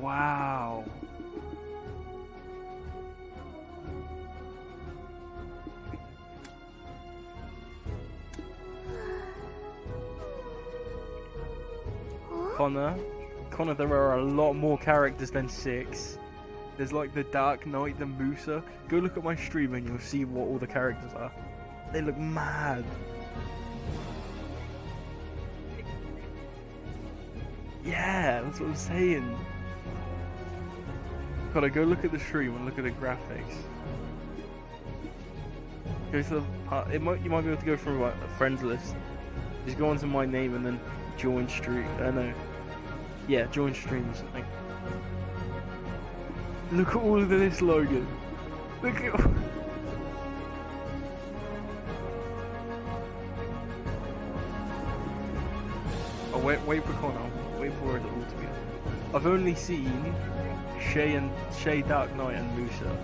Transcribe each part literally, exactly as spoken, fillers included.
Wow. Connor, Connor, there are a lot more characters than six. There's like the Dark Knight, the Musa. Go look at my stream and you'll see what all the characters are. They look mad. Yeah, that's what I'm saying. Gotta go look at the stream and look at the graphics. Go to the part. It might you might be able to go through like a friends list. Just go onto my name and then join stream. I uh, know. Yeah, join streams. Like, look at all of this, Logan. Look at. All oh wait, wait for Connor. Wait for it all to be. I've only seen Shai and Shai, Dark Knight, and Musa.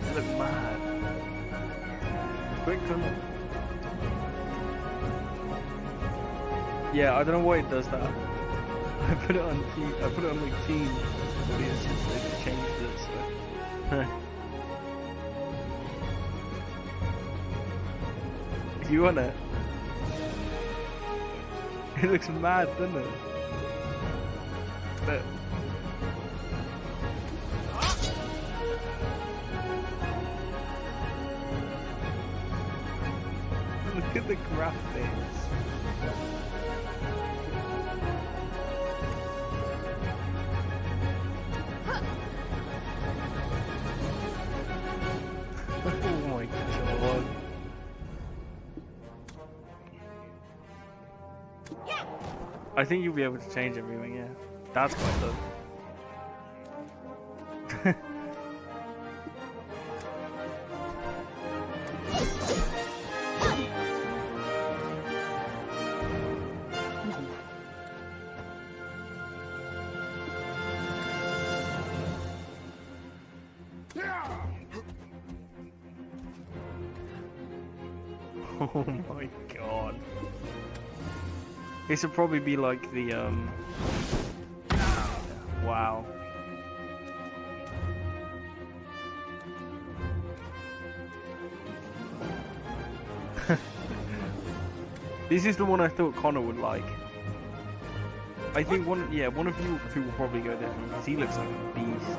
They look mad. Quick, Connor. Yeah, I don't know why it does that. I put it on team. I put it on like team audience since they changed it. So. You want it? It looks mad, doesn't it? But look at the graphics. I think you'll be able to change everything, yeah. That's quite good. Oh my god. This will probably be like the, um... wow. This is the one I thought Connor would like. I think one, yeah, one of you two will probably go there because he looks like a beast.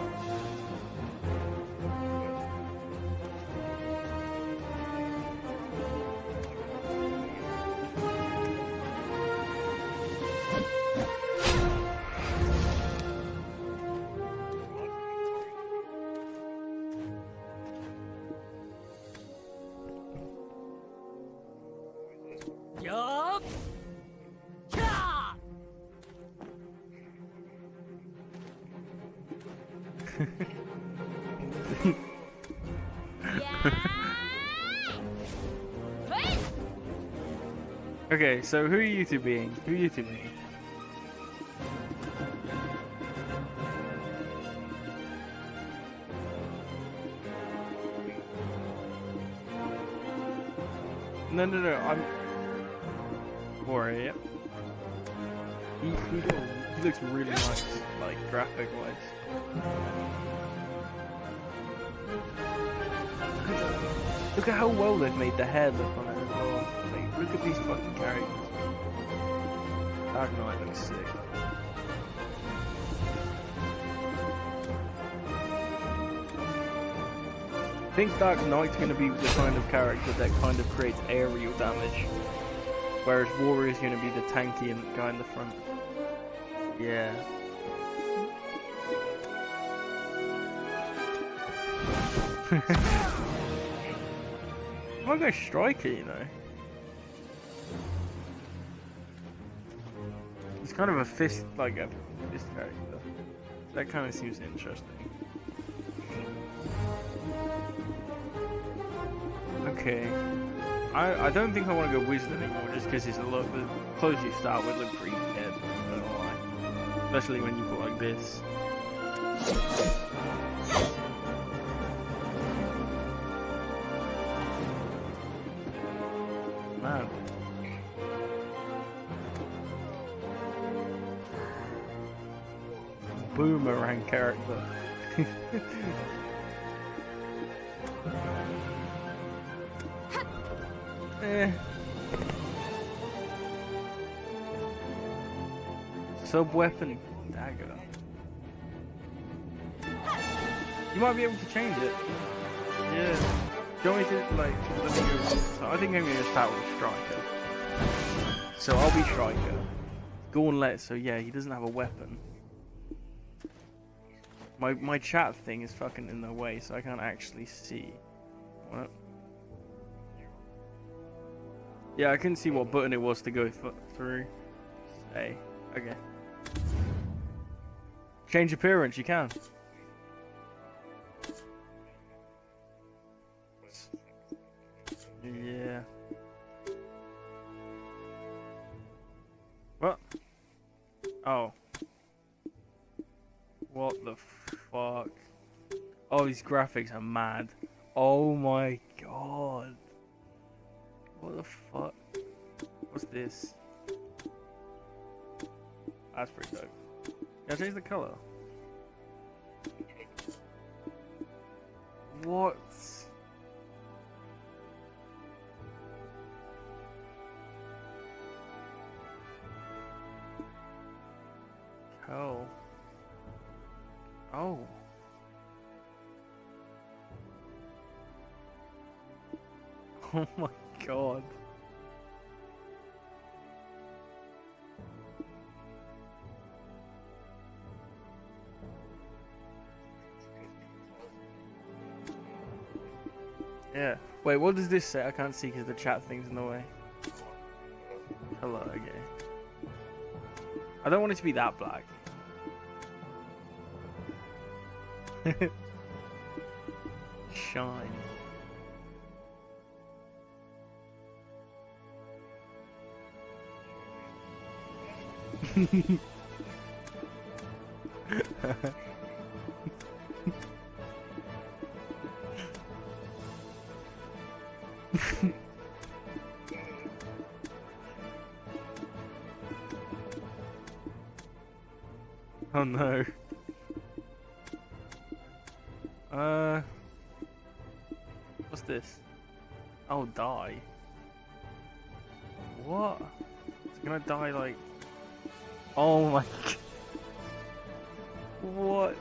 Yup. Okay, so who are you two being? Who are you two being? No, no, no. I'm. Worry, yep. He, he, he looks really nice, like graphic-wise. Look, look at how well they've made the hair look on it as well. Like, look at these fucking characters. Dark Knight looks sick. I think Dark Knight's gonna be the kind of character that kind of creates aerial damage. Whereas Warrior's gonna be the tanky and the guy in the front. Yeah. I might go Striker, you know. It's kind of a fist, like a fist character. That kind of seems interesting. Okay. I, I don't think I want to go Wisdom anymore, just because it's a lot. The clothes you start with look pretty dead, I don't know why. Especially when you put like this. boomerang character. eh. Sub-weapon dagger. You might be able to change it. Yeah. Do you want me to, like, let me go. So I think I'm going to start with Striker. So I'll be Striker. Gauntlet, so yeah, he doesn't have a weapon. My my chat thing is fucking in the way, so I can't actually see. What? Yeah, I couldn't see what button it was to go th through. Hey, okay. Change appearance, you can. Yeah. What? Oh. What the fuck? Oh, these graphics are mad. Oh my god. What the fuck? What's this? That's pretty dope. Can I change the color? What? Oh. Oh. Oh my god. Yeah. Wait, what does this say? I can't see because the chat thing's in the way. Hello, okay. I don't want it to be that black. Shine. Oh no. Uh, what's this? I'll die. What? It's gonna die like. Oh my god. What?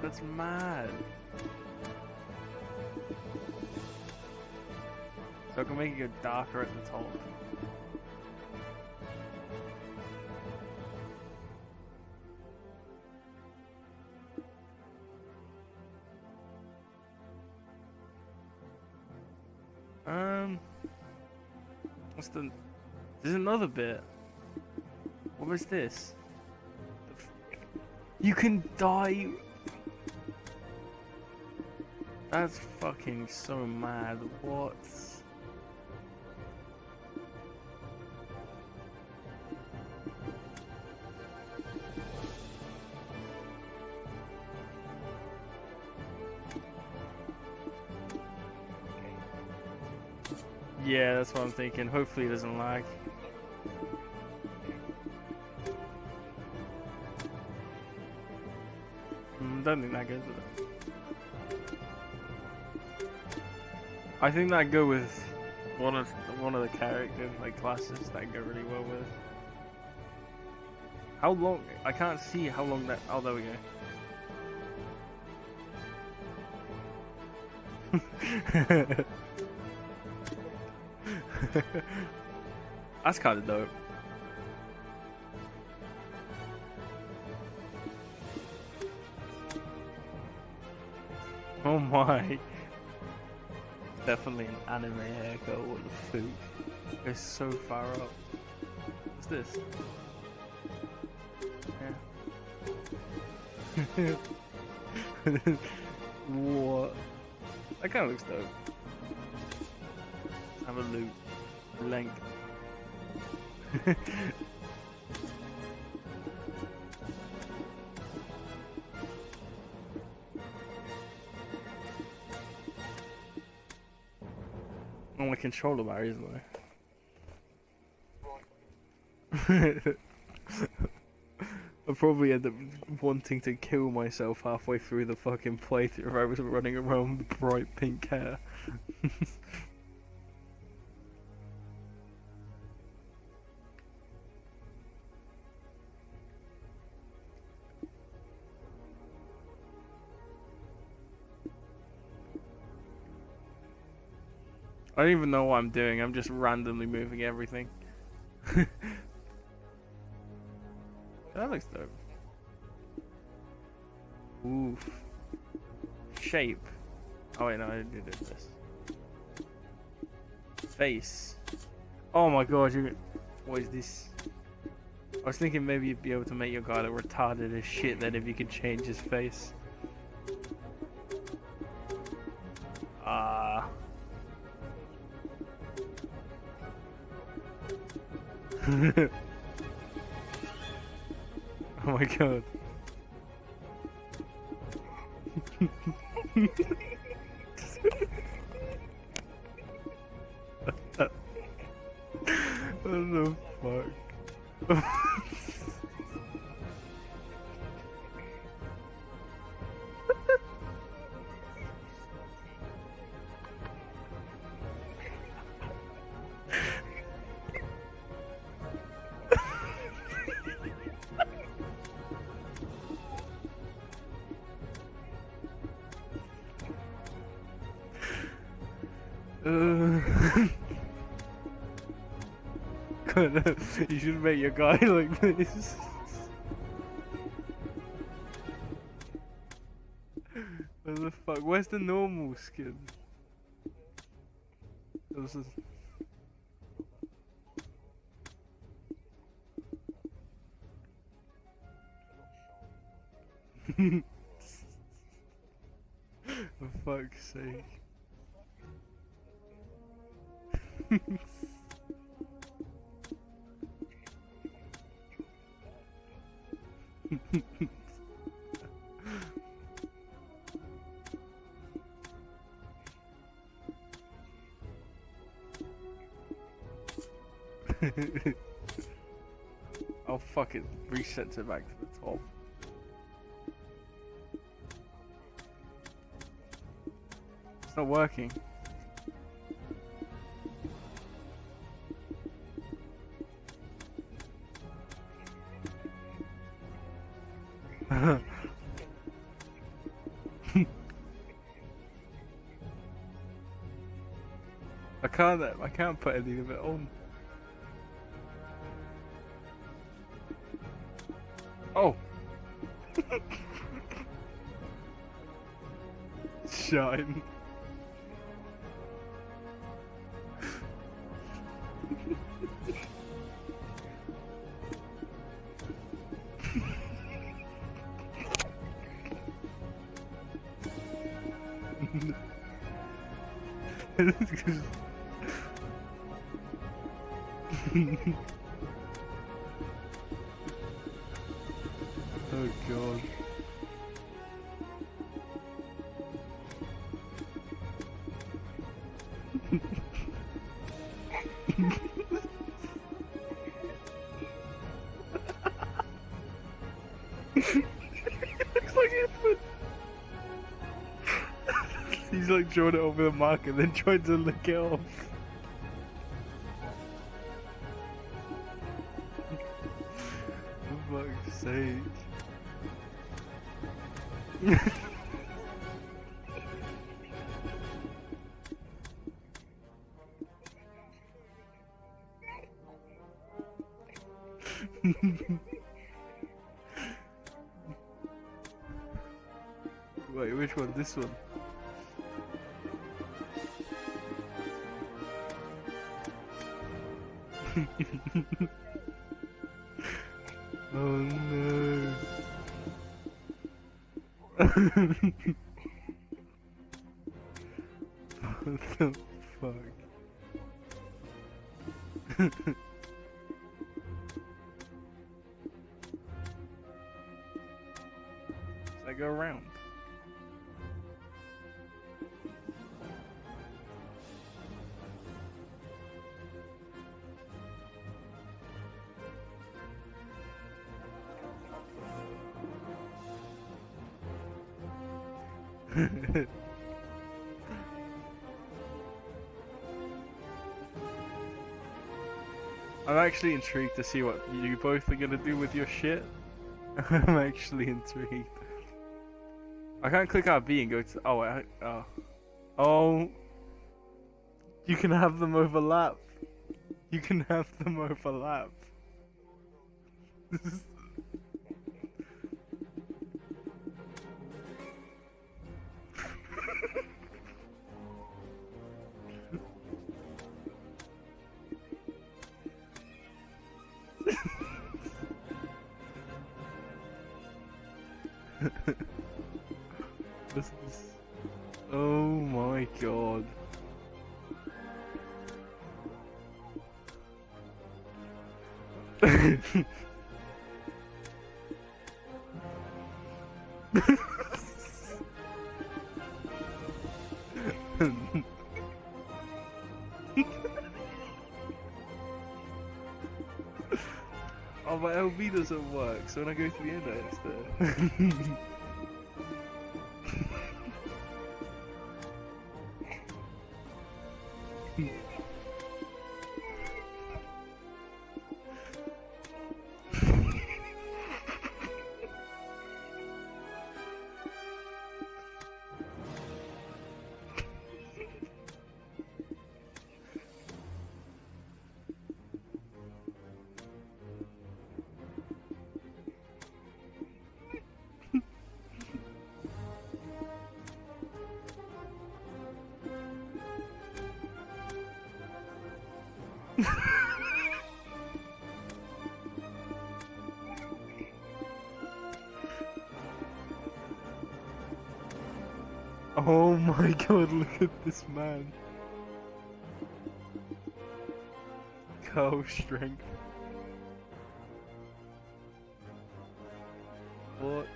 That's mad. So I can make it go darker at the top. Um, what's the? There's another bit. What was this? The f you can die. That's fucking so mad. What? Yeah, that's what I'm thinking. Hopefully it doesn't lag. Mm, don't think that goes with it. I think that go with one of one of the characters, like classes that go really well with. How long? I can't see how long that. Oh, there we go. That's kind of dope. Oh my. Definitely an anime haircut. What the food? It's so far up. What's this? Yeah. What? That kind of looks dope. Have a loop. Length. Oh, my controller bar is low. I probably end up wanting to kill myself halfway through the fucking playthrough if I was running around with bright pink hair. I don't even know what I'm doing, I'm just randomly moving everything. That looks dope. Oof. Shape. Oh wait, no, I didn't do this. Face. Oh my god, you're... What is this? I was thinking maybe you'd be able to make your guy look retarded as shit then if you could change his face. Ah. Uh... Oh my god. What the fuck? You should make your guy like this. What the fuck? Where's the normal skin? This is... For fuck's sake. I'll fucking reset it back to the top. It's not working. I can't I can't put any of it on. Oh. Shine. Oh god. Looks like he's been... He's like drawing it over the mark and then trying to lick it off. For fuck's sake. Wait, which one? This one? Oh no. What the fuck? I go around. I'm actually intrigued to see what you both are gonna do with your shit. I'm actually intrigued. I can't click R B and go to. Oh, I, oh, oh! You can have them overlap. You can have them overlap. This is... this is... Oh my god. Oh, my L B doesn't work, so when I go to the end it's there. Oh my god, look at this man. Cow strength. What?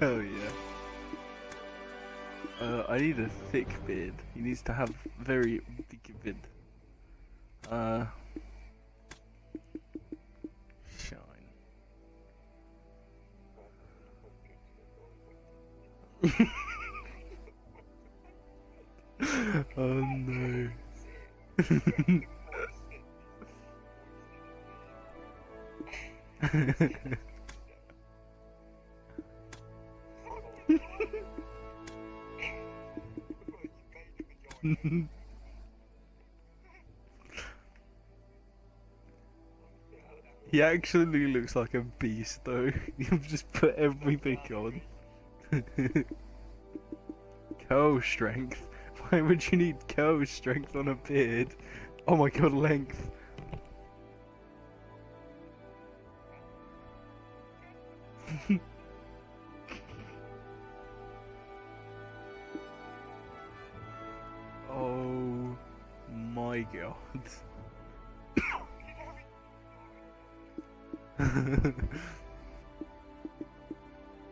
Hell yeah. Uh, I need a thick beard. He needs to have very thick beard. Uh, shine. Oh no. He actually looks like a beast though. You've just put everything on. Cow strength? Why would you need cow strength on a beard? Oh my god, length. Oh my god.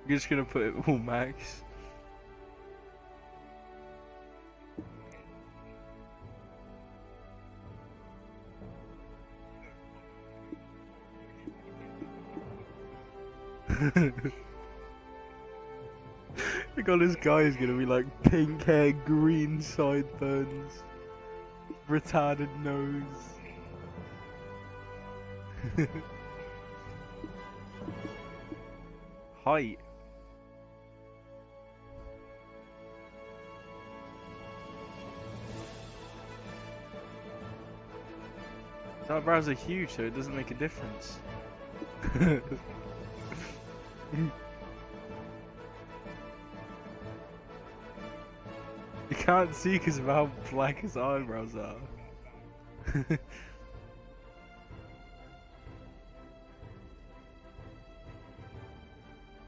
You're just gonna put it all max. I got this guy is gonna be like pink hair, green sideburns, retarded nose. Height. His eyebrows are huge, so it doesn't make a difference. You can't see because of how black his eyebrows are.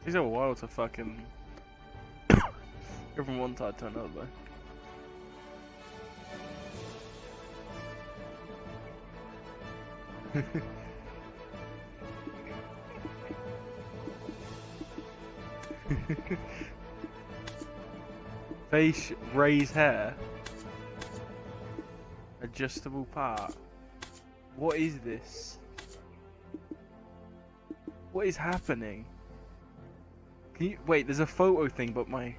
These are wild to fucking go from one side to another. Face, raise hair. Adjustable part. What is this? What is happening? Can you wait, there's a photo thing, but my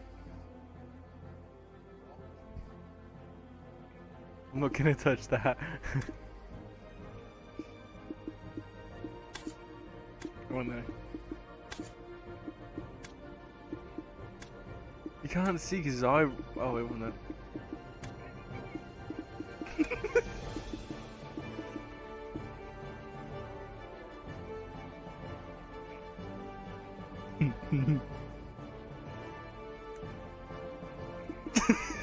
I'm not gonna touch that. Oh no. You can't see because I oh I wanna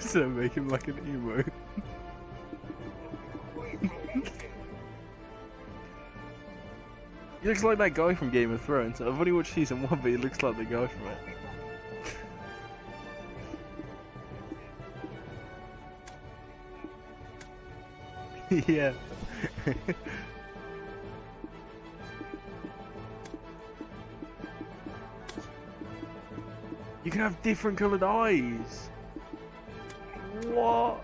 so make him like an emo. He looks like that guy from Game of Thrones. I've only watched season one, but he looks like the guy from it. Yeah. You can have different coloured eyes. What?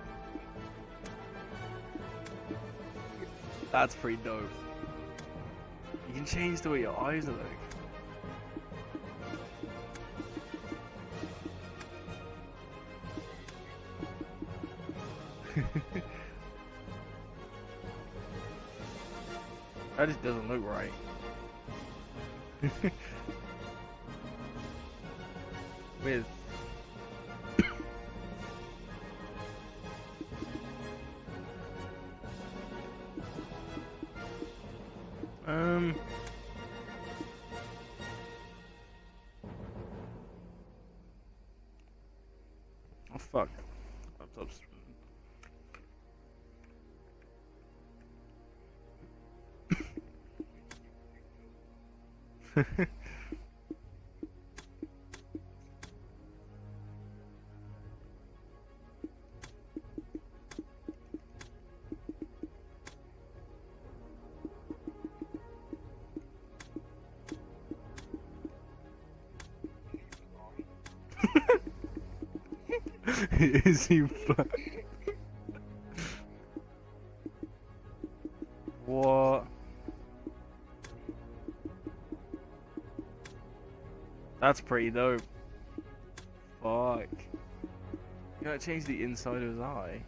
That's pretty dope. You can change the way your eyes look. That just doesn't look right. With um oh fuck. Laptop's Is he fucked? What? That's pretty dope. Fuck. You gotta change the inside of his eye.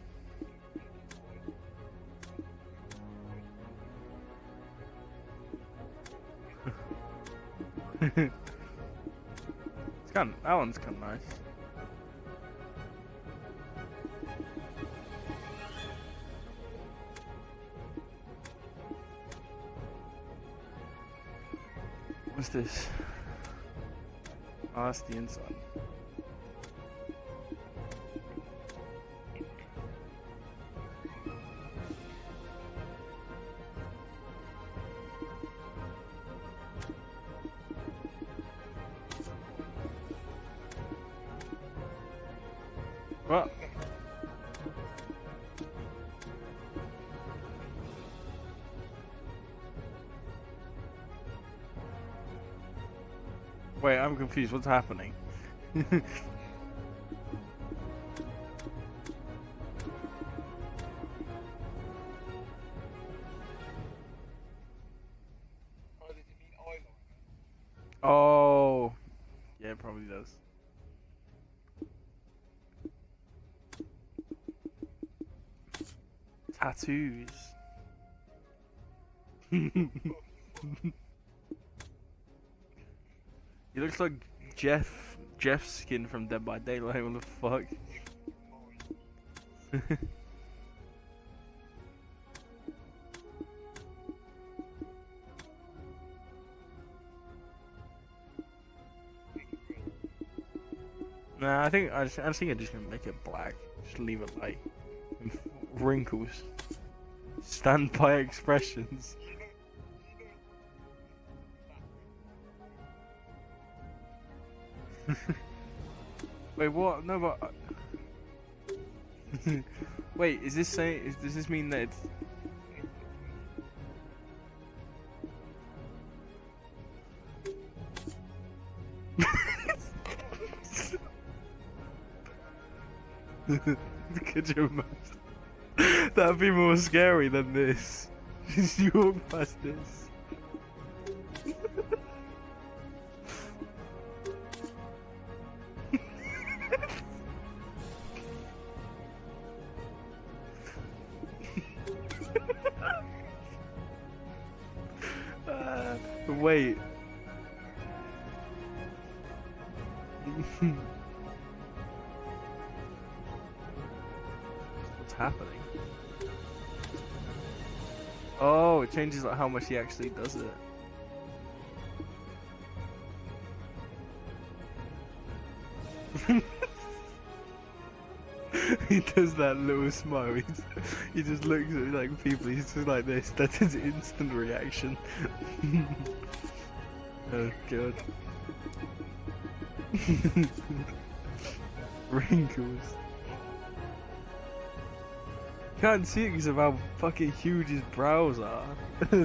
It's kind of, that one's kind of nice. What's this? Oh, that's the inside. What? Wait, I'm confused. What's happening? Oh, yeah, it probably does. Tattoos. He looks like Jeff, Jeff's skin from Dead by Daylight, what the fuck? Nah, I think, I, just, I think I'm just gonna make it black. Just leave it light. And wrinkles. Standby expressions. Wait, what? No, but wait, is this saying? Is, does this mean that? It's... Could you imagine? That'd be more scary than this. Just you walk past this. uh, wait. What's happening? Oh, it changes like how much he actually does it. He does that little smile. He just, he just looks at like people. He's just like this. That's his instant reaction. Oh god. Wrinkles. Can't see it because of how fucking huge his brows are. I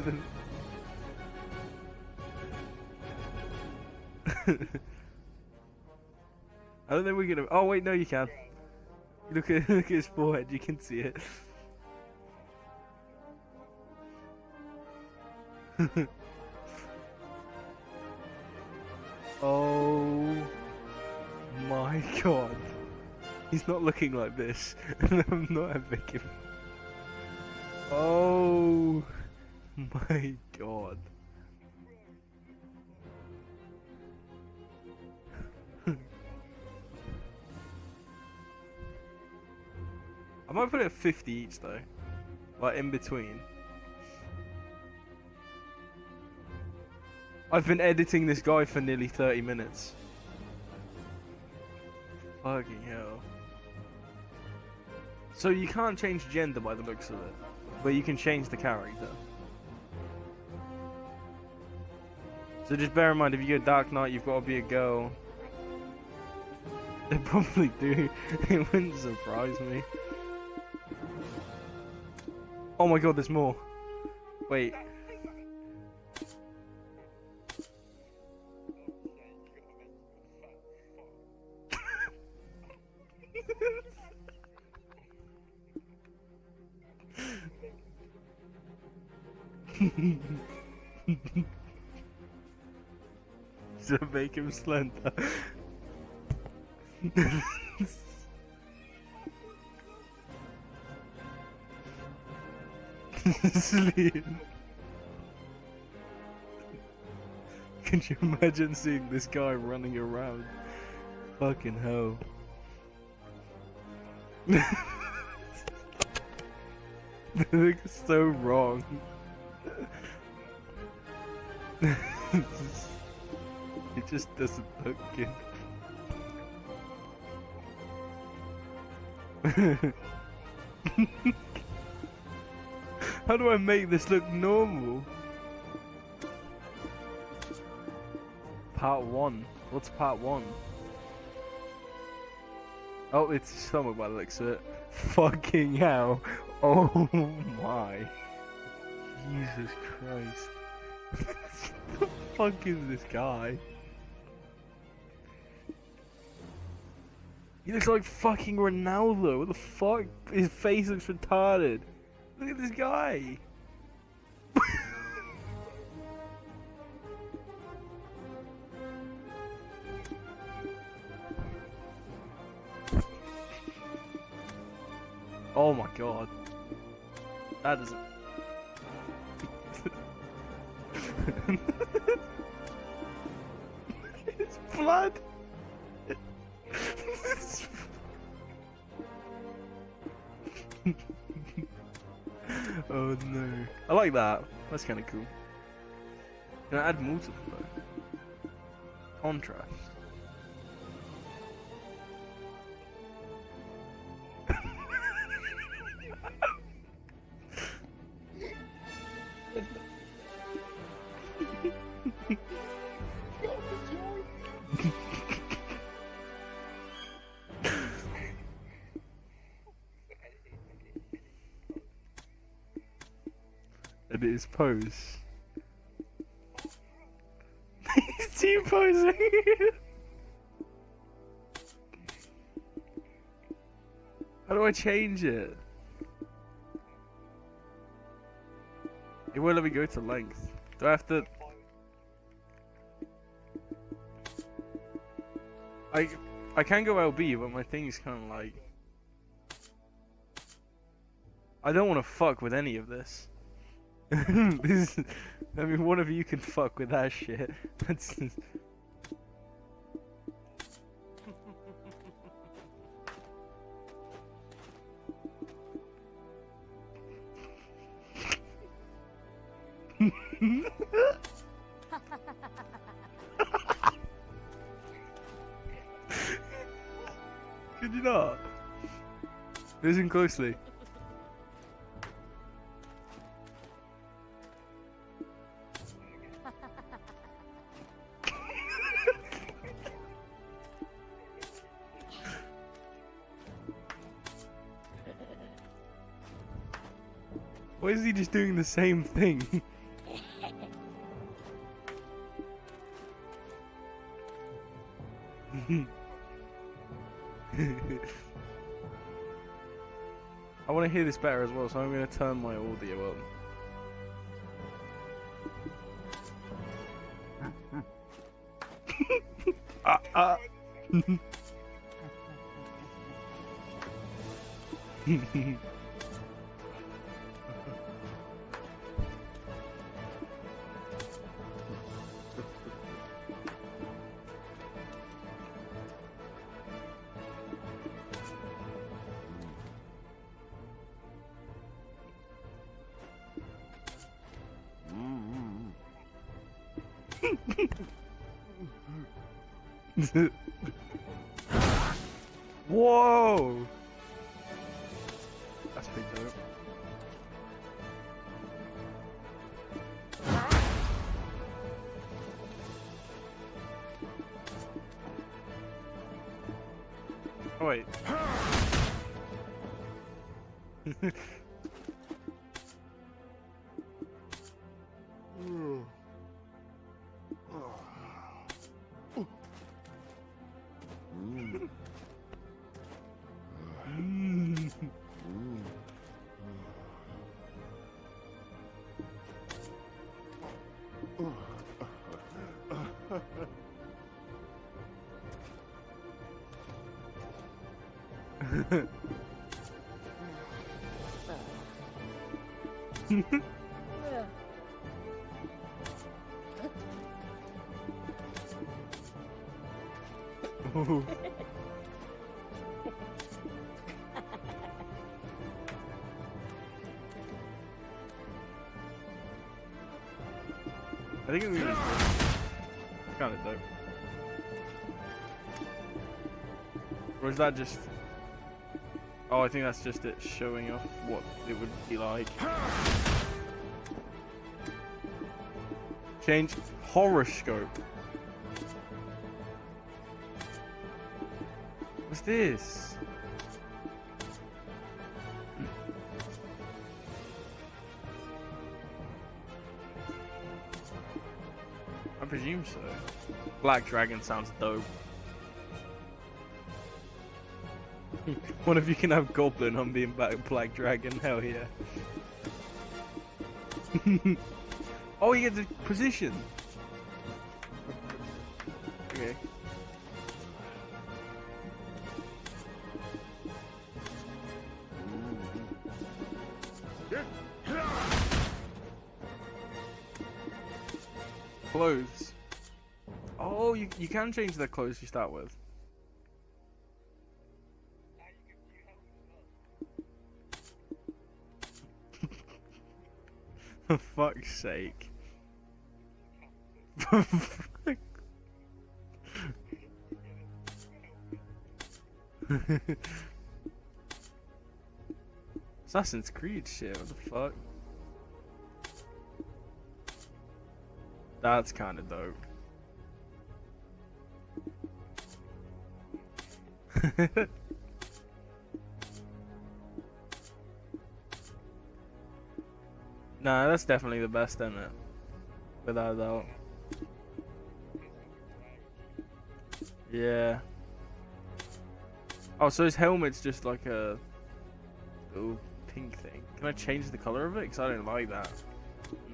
don't think we're gonna. Oh wait, no, you can. Look at look at his forehead. You can see it. Oh my god. He's not looking like this. I'm not advocating. Oh my god. I might put it at fifty each though. Like in between. I've been editing this guy for nearly thirty minutes. Fucking hell. So you can't change gender by the looks of it, but you can change the character. So just bear in mind, if you go Dark Knight, you've got to be a girl. They probably do. It wouldn't surprise me. Oh my god, there's more. Wait. To make him slender. Sleep. Can you imagine seeing this guy running around? Fucking hell. That looks so wrong. It just doesn't look good. How do I make this look normal? Part one. What's part one? Oh, it's somewhere by the looks of it. Fucking hell. Oh my. Jesus Christ. What the fuck is this guy? He looks like fucking Ronaldo. What the fuck? His face looks retarded. Look at this guy. Oh my god. That doesn't. It's blood. It's... Oh no. I like that. That's kind of cool. Can I add multiple though? Contrast. Edit his pose. He's team posing. How do I change it? It won't let me go to length. Do I have to... I, I can go L B, but my thing's kind of like... I don't want to fuck with any of this. This is, I mean, one of you can fuck with that shit. That's just... Could you not? Listen closely. Why is he just doing the same thing? I want to hear this better as well, so I'm going to turn my audio up. uh, uh. Whoa! That's pretty dope. Oh, wait. Oh. I think it's kind of dope. Or is that just... Oh, I think that's just it showing off what it would be like. Change horoscope. What's this? I presume so. Black Dragon sounds dope. One of you can have Goblin, I'm being Black Dragon, hell yeah. Oh, you get the position! Okay. Clothes. Oh, you, you can change the clothes you start with. For fuck's sake. For fuck. Assassin's Creed shit, what the fuck? That's kinda dope. Nah, that's definitely the best, isn't it? Without a doubt. Yeah. Oh, so his helmet's just like a Ooh, pink thing. Can I change the color of it? Because I don't like that.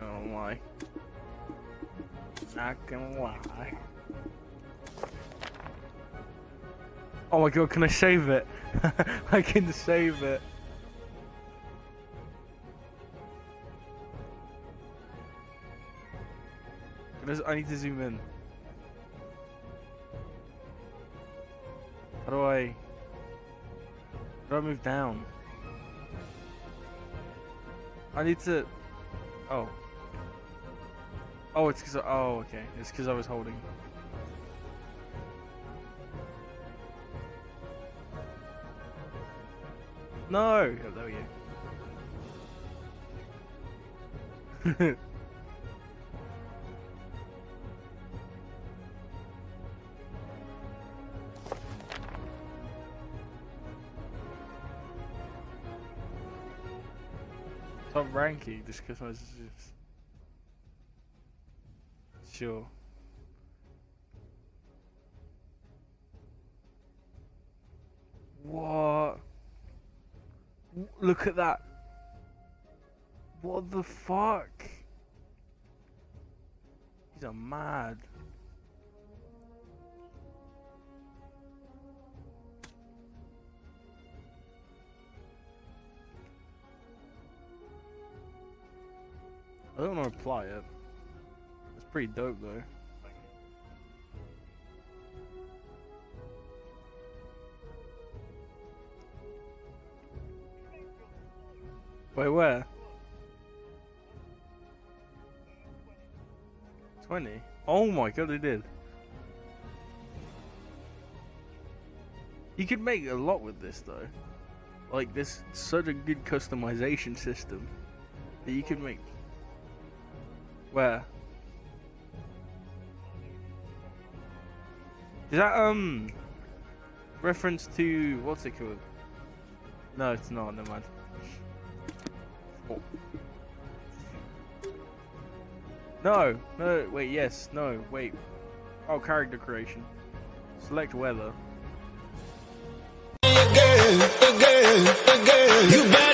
No, I don't lie. I can lie. Oh my god, can I save it? I can save it. I need to zoom in. How do I... How do I move down? I need to... Oh. Oh, it's because I... Oh, okay. It's because I was holding. No! Oh, there we go. Top ranking, just because I was just... Sure. What? Look at that. What the fuck? These are mad. I don't want to apply it. It's pretty dope though. Wait, where? twenty? Oh my god, they did. You could make a lot with this though. Like, there's such a good customization system that you could make. Where? Is that, um, reference to, what's it called? No, it's not, never mind. Oh. No, no, wait, yes, no, wait. Oh, character creation. Select weather. Again, again, again. You better